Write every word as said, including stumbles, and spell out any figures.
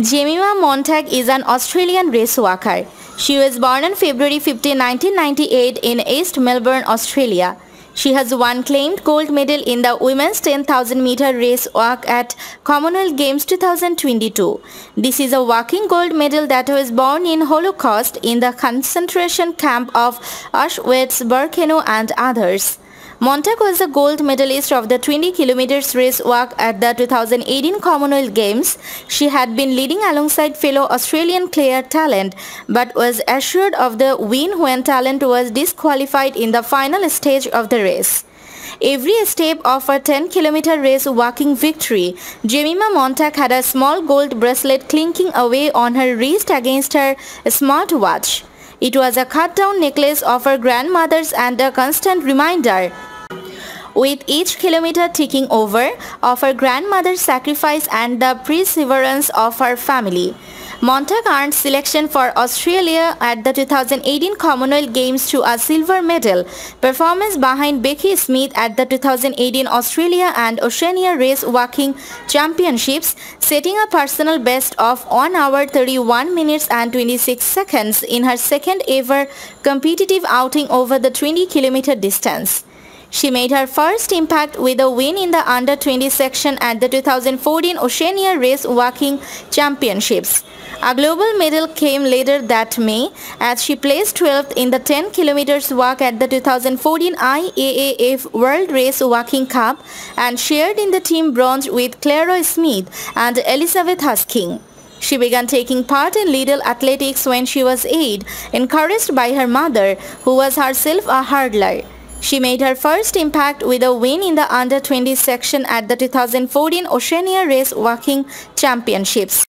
Jemima Montag is an Australian race walker. She was born on February fifteenth nineteen ninety-eight in East Melbourne, Australia. She has won claimed gold medal in the women's ten thousand meter race walk at Commonwealth Games two thousand twenty-two. This is a walking gold medal that was won in Holocaust in the concentration camp of Auschwitz-Birkenau and others. Montag was the gold medalist of the twenty kilometers race walk at the two thousand eighteen Commonwealth Games. She had been leading alongside fellow Australian Claire Talent, but was assured of the win when Talent was disqualified in the final stage of the race. Every step of her ten kilometer race walking victory, Jemima Montag had a small gold bracelet clinking away on her wrist against her smartwatch. It was a cut-down necklace of her grandmother's and a constant reminder, with each kilometer ticking over, of her grandmother's sacrifice and the perseverance of her family. Montag earned selection for Australia at the two thousand eighteen Commonwealth Games to a silver medal, performance behind Becky Smith at the two thousand eighteen Australia and Oceania Race Walking Championships, setting a personal best of one hour thirty-one minutes and twenty-six seconds in her second ever competitive outing over the twenty kilometer distance. She made her first impact with a win in the under twenty section at the two thousand fourteen Oceania Race Walking Championships. A global medal came later that May as she placed twelfth in the ten kilometers walk at the two thousand fourteen I A A F World Race Walking Cup and shared in the team bronze with Clara Smith and Elizabeth Husking. She began taking part in little athletics when she was eight, encouraged by her mother, who was herself a hurdler. She made her first impact with a win in the under twenty section at the two thousand fourteen Oceania Race Walking Championships.